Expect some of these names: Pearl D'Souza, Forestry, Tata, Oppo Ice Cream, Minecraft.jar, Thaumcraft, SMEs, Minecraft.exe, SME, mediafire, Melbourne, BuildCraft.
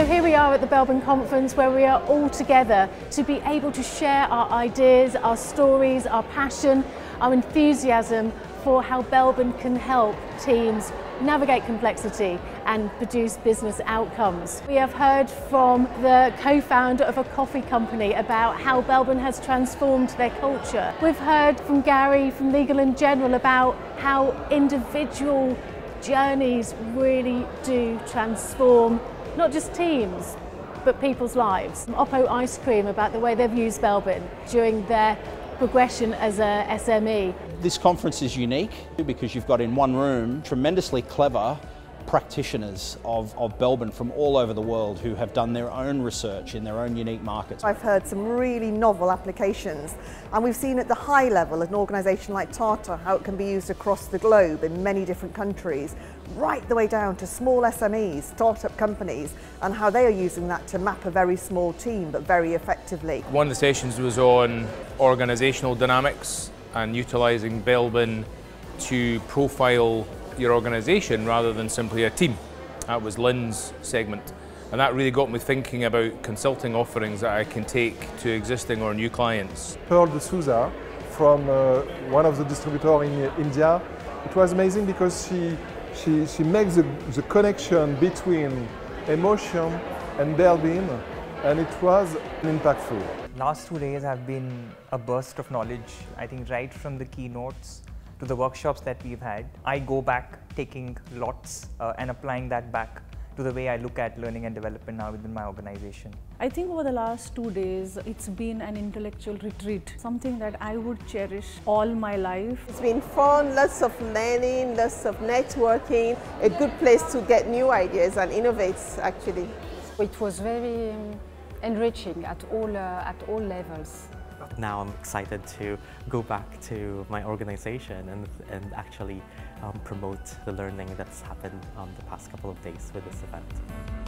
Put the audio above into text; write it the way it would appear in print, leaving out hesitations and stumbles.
So here we are at the Melbourne Conference, where we are all together to be able to share our ideas, our stories, our passion, our enthusiasm for how Melbourne can help teams navigate complexity and produce business outcomes. We have heard from the co-founder of a coffee company about how Melbourne has transformed their culture. We've heard from Gary from Legal & General about how individual journeys really do transform not just teams, but people's lives. Oppo Ice Cream about the way they've used Melbourne during their progression as a SME. This conference is unique because you've got in one room tremendously clever practitioners of Melbourne from all over the world who have done their own research in their own unique markets. I've heard some really novel applications, and we've seen at the high level at an organisation like Tata how it can be used across the globe in many different countries, right the way down to small SMEs, start-up companies, and how they are using that to map a very small team but very effectively. One of the sessions was on organisational dynamics and utilising Melbourne to profile your organisation rather than simply a team. That was Lynn's segment, and that really got me thinking about consulting offerings that I can take to existing or new clients. Pearl D'Souza from one of the distributors in India. It was amazing because she makes the connection between emotion and well-being, and it was impactful. Last 2 days have been a burst of knowledge, I think, right from the keynotes to the workshops that we've had. I go back taking lots and applying that back to the way I look at learning and development now within my organization. I think over the last 2 days, it's been an intellectual retreat, something that I would cherish all my life. It's been fun, lots of learning, lots of networking, a good place to get new ideas and innovate actually. It was very enriching at all levels. Now I'm excited to go back to my organization and actually promote the learning that's happened the past couple of days with this event.